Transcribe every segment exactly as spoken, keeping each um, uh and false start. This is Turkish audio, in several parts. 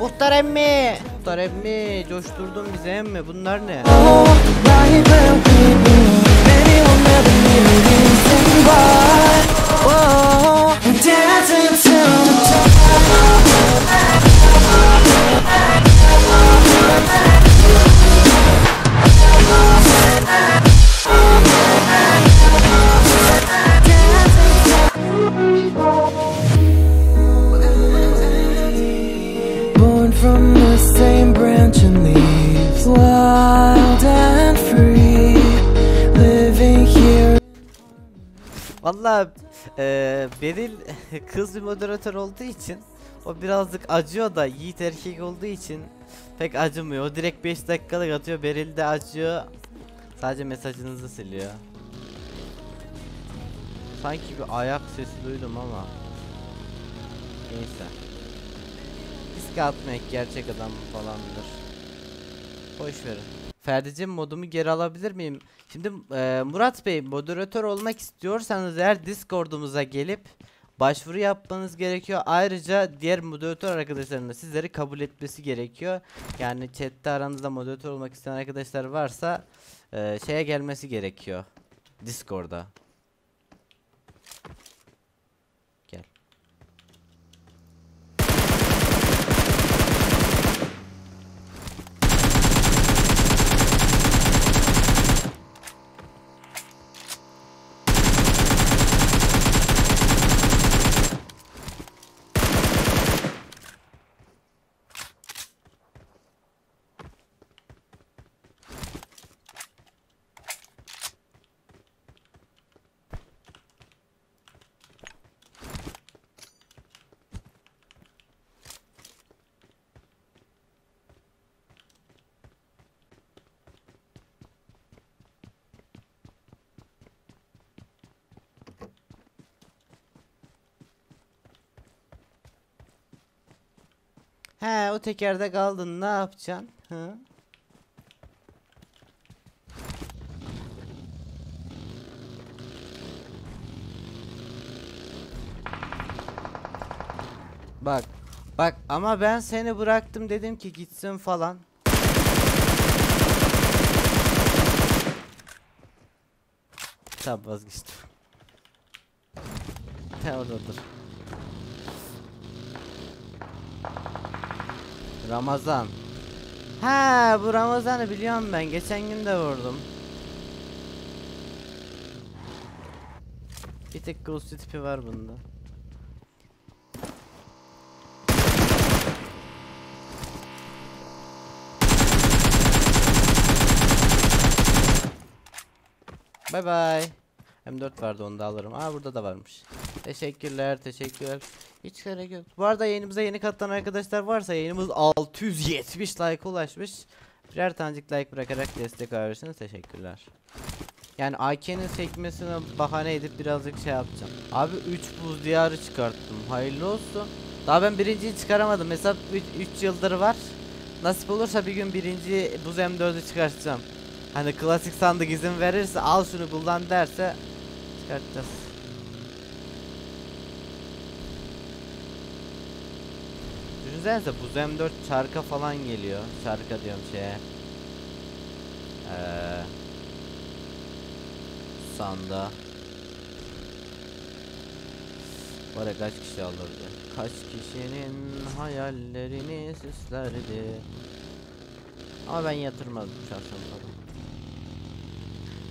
Muhtar emmi. Muhtar emmi coşturdun bizi emmi. Bunlar ne? Vallahi e, Beril kız bir moderatör olduğu için o birazcık acıyor da Yiğit erkek olduğu için pek acımıyor. O direkt beş dakikalık atıyor. Beril de acıyor. Sadece mesajınızı siliyor. Sanki bir ayak sesi duydum ama. Neyse. Risk atmak gerçek adam falandır. Boş verin. Ferdicim modumu geri alabilir miyim? Şimdi e, Murat Bey moderatör olmak istiyorsanız eğer Discord'umuza gelip başvuru yapmanız gerekiyor. Ayrıca diğer moderatör arkadaşların da sizleri kabul etmesi gerekiyor. Yani chatte aranızda moderatör olmak isteyen arkadaşlar varsa e, şeye gelmesi gerekiyor. Discord'a. Gel. He, o tekerde kaldın, ne yapacaksın? Hı? Bak bak ama ben seni bıraktım, dedim ki gitsin falan. Tamam, vazgeçtim. Tamam, dur. Ramazan. Ha, bu Ramazan'ı biliyorum ben. Geçen gün de vurdum. Bir tek Ghost City P var bunda. Bye bye. M dört vardı, onu da alırım. Aa, burada da varmış. Teşekkürler, teşekkürler. Hiç gerek yok. Bu arada yayınımıza yeni katılan arkadaşlar varsa yayınımız altı yüz yetmiş like'a ulaşmış. Birer tanecik like bırakarak destek verirseniz teşekkürler. Yani A K'nin sekmesine bahane edip birazcık şey yapacağım. Abi üç buz diyarı çıkarttım. Hayırlı olsun. Daha ben birinciyi çıkaramadım. Hesap üç yıldır var. Nasip olursa bir gün birinci buz M dördü çıkartacağım. Hani klasik sandık izin verirse, al şunu kullan derse çıkartacağız. Düşünsenize bu Z M dört çarka falan geliyor. Çarka diyorum şeye. Ee, sanda. Var ya, kaç kişi alırdı? Kaç kişinin hayallerini süslerdi. Ama ben yatırmadım şahsen falan.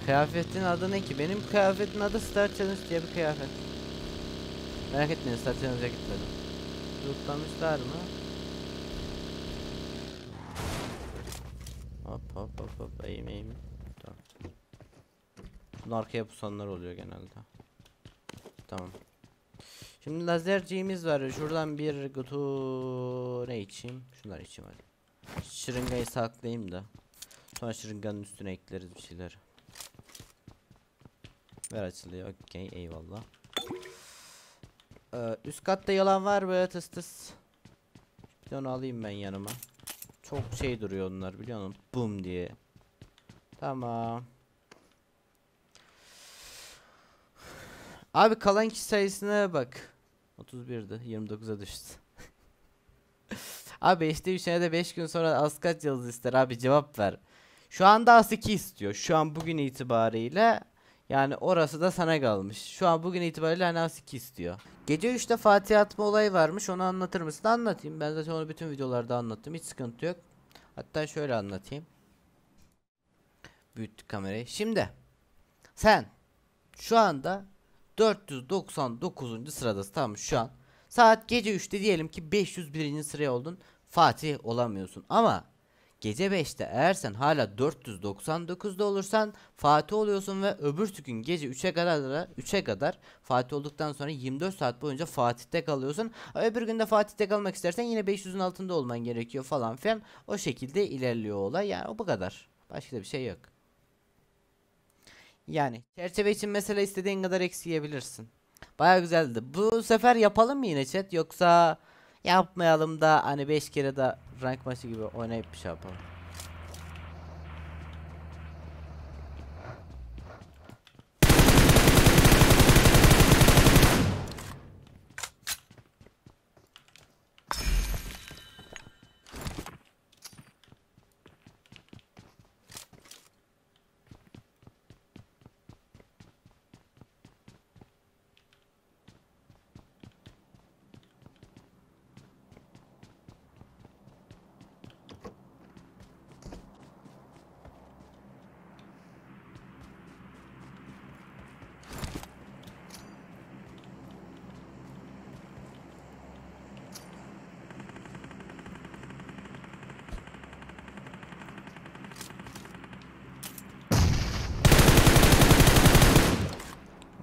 Kıyafetin adı ne ki? Benim kıyafetin adı Star Challenge diye bir kıyafet. Merak etmeyin, Star Challenge'a gitmedim. Lootlamışlar mı? Hop hop hop hop, eğim eğim. Tamam. Bunun arkaya pusanlar oluyor genelde. Tamam. Şimdi lazerciğimiz var. Şuradan bir kutu ne içeyim? Şunlar içeyim hadi. Şırıngayı saklayayım da sonra şırınganın üstüne ekleriz bir şeyler. Ver, açılıyor. Okey, eyvallah. Ee, üst katta yalan var mı? Tıs tıs. Bir de onu alayım ben yanıma. Çok şey duruyor onlar, biliyor musun? Bum diye. Tamam. Abi kalan kişi sayısına bak. otuz birdi. yirmi dokuza düştü. Abi işte üç senede beş gün sonra az kaç yıldız ister abi, cevap ver. Şu anda az iki istiyor. Şu an bugün itibariyle yani orası da sana kalmış. Şu an bugün itibariyle hani az iki istiyor. Gece üçte Fatih atma olayı varmış, onu anlatır mısın? Anlatayım, ben zaten onu bütün videolarda anlattım, hiç sıkıntı yok. Hatta şöyle anlatayım. Büyüttük kamerayı. Şimdi sen şu anda dört yüz doksan dokuzuncu sıradasın, tamam şu an. Saat gece üçte diyelim ki beş yüz birinci sıraya oldun, Fatih olamıyorsun. Ama gece beşte eğer sen hala dört yüz doksan dokuzda olursan Fatih oluyorsun ve öbür gün gece üçe kadar üçe kadar Fatih olduktan sonra yirmi dört saat boyunca Fatih'te kalıyorsun. Öbür gün de Fatih'te kalmak istersen yine beş yüzün altında olman gerekiyor falan filan. O şekilde ilerliyor olay. Yani o bu kadar. Başka bir şey yok. Yani çerçeve için mesela istediğin kadar eksi yiyebilirsin. Baya güzeldi. Bu sefer yapalım mı yine chat, yoksa yapmayalım da hani beş kere de rank maçı gibi oynayıp bir şey yapalım.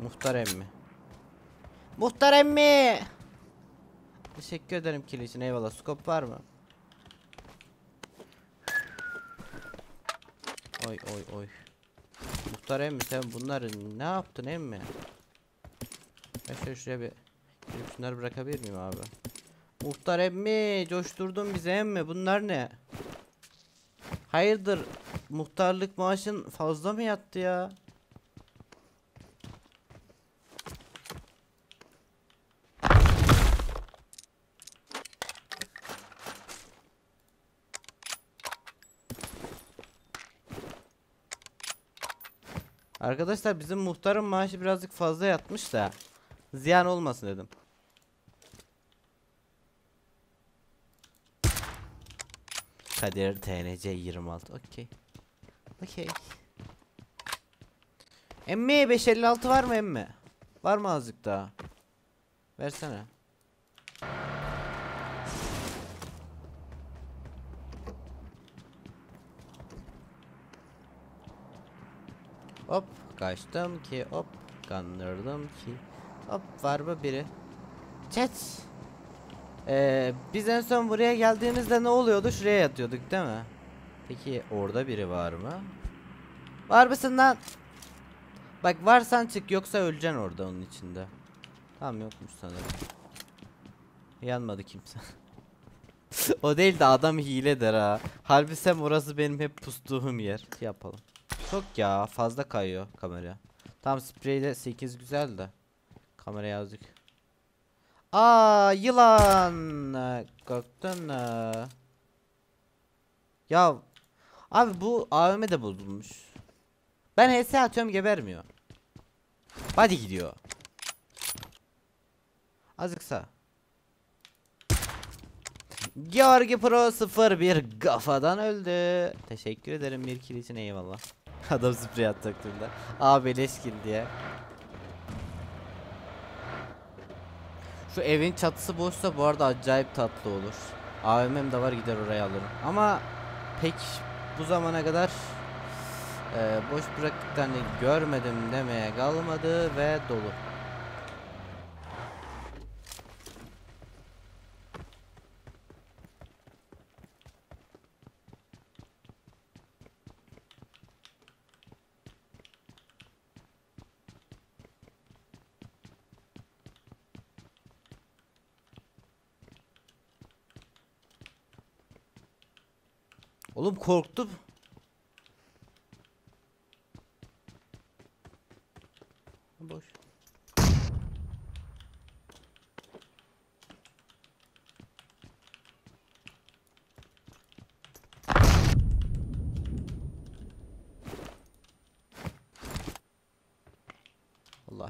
Muhtar emmi. Muhtar emmi. Teşekkür ederim kili için, eyvallah. Skop var mı? Oy oy oy. Muhtar emmi sen bunları ne yaptın emmi? Ben şöyle şuraya bir şunları bırakabilir miyim abi? Muhtar emmi coşturdun bize emmi, bunlar ne? Hayırdır, muhtarlık maaşın fazla mı yattı ya? Arkadaşlar bizim muhtarın maaşı birazcık fazla yatmış da ziyan olmasın dedim. Kadir T N C yirmi altı. Okey. Okey. Emmi beş elli altı var mı emmi? Var mı azıcık daha? Versene. Hop kaçtım ki, hop kandırdım ki, hop var mı biri? Chat ee, biz en son buraya geldiğimizde ne oluyordu? Şuraya yatıyorduk değil mi? Peki orada biri var mı? Var mısın lan? Bak varsan çık, yoksa öleceksin orada onun içinde. Tamam yokmuş sanırım. Yanmadı kimse. O değil de adam hiledir ha. Halbuki sen orası benim hep pustuğum yer. Yapalım. Çok ya fazla kayıyor kamera. Tam spreyle sekiz güzel de kamera yazdık. Aa yılan korktun. Ya abi bu A V M'de bozulmuş. Ben H S atıyorum gebermiyor. Hadi gidiyor. Azıcık sağ. GeorgiPro sıfır bir kafadan öldü. Teşekkür ederim bir kill için, eyvallah. Adam sprey attık durumda. Aa beleş kill diye. Şu evin çatısı boşsa bu arada acayip tatlı olur. A V M'm de var, gider oraya alırım. Ama pek bu zamana kadar e, boş bıraktıklarını görmedim demeye kalmadı ve dolu. Oğlum korktum. Boş.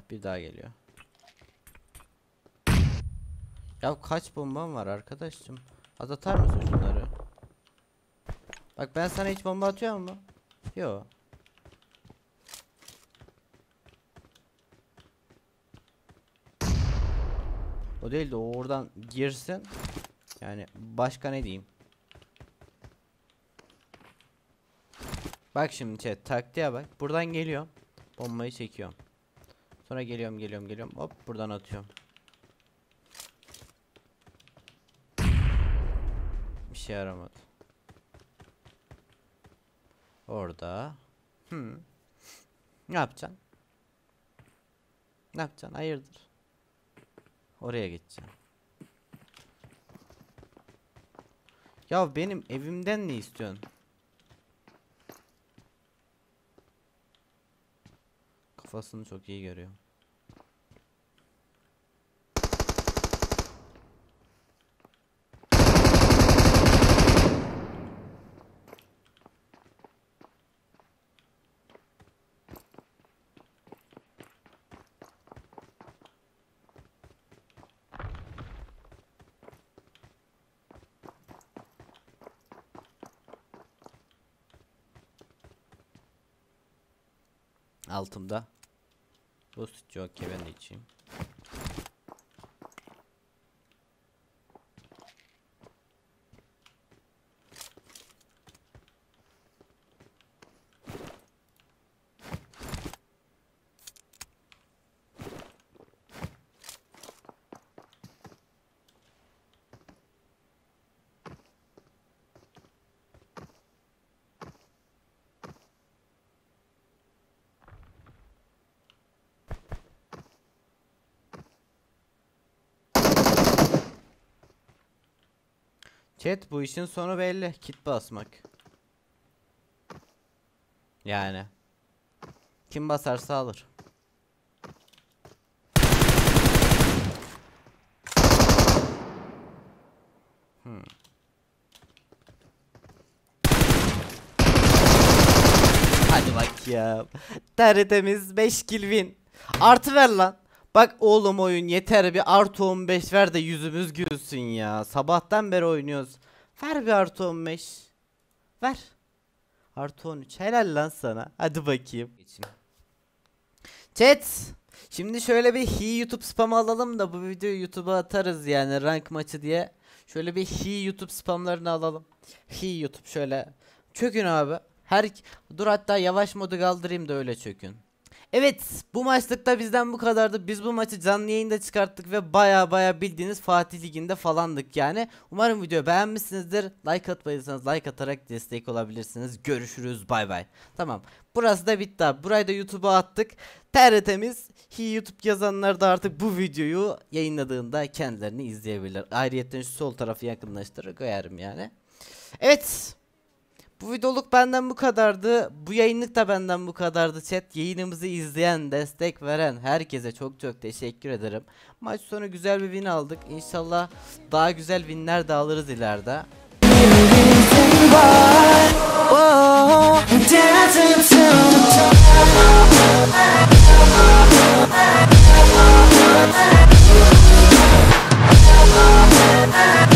Allah, bir daha geliyor. Ya kaç bombam var arkadaşım? Az atar mısın şunları? Bak ben sana hiç bomba atıyor mu? Yok. O değil de o oradan girsin. Yani başka ne diyeyim? Bak şimdi chat, taktiğe bak. Buradan geliyorum. Bombayı çekiyorum. Sonra geliyorum geliyorum geliyorum. Hop buradan atıyorum. Bir şey yaramadı. Orada. Hmm. Ne yapacaksın? Ne yapacaksın? Hayırdır? Oraya geçeceğim. Ya benim evimden ne istiyorsun? Kafasını çok iyi görüyorum. Altımda. Ghost City P, ben de içeyim. Chat, bu işin sonu belli. Kit basmak. Yani kim basarsa alır. Hmm. Hadi bak ya. Tertemiz beş kill win. Artı ver lan. Bak oğlum, oyun yeter, bir artı on beş ver de yüzümüz gülsün ya. Sabahtan beri oynuyoruz. Ver bir artı on beş. Ver. Artı on üç. Helal lan sana. Hadi bakayım. Chat. Şimdi şöyle bir hi YouTube spamı alalım da bu videoyu YouTube'a atarız yani, rank maçı diye. Şöyle bir hi YouTube spamlarını alalım. Hi YouTube şöyle. Çökün abi. Her... Dur hatta yavaş modu kaldırayım da öyle çökün. Evet, bu maçlıkta bizden bu kadardı. Biz bu maçı canlı yayında çıkarttık ve baya baya bildiğiniz Fatih Ligi'nde falandık yani. Umarım videoyu beğenmişsinizdir. Like atmadıysanız like atarak destek olabilirsiniz. Görüşürüz, bay bay. Tamam, burası da bitti abi. Burayı da YouTube'a attık. Tertemiz. Hi YouTube yazanlar da artık bu videoyu yayınladığında kendilerini izleyebilirler. Ayrıca şu sol tarafı yakınlaştırarak koyarım yani. Evet. Bu videoluk benden bu kadardı. Bu yayınlık da benden bu kadardı chat. Yayınımızı izleyen, destek veren herkese çok çok teşekkür ederim. Maç sonu güzel bir win aldık. İnşallah daha güzel winler de alırız ileride.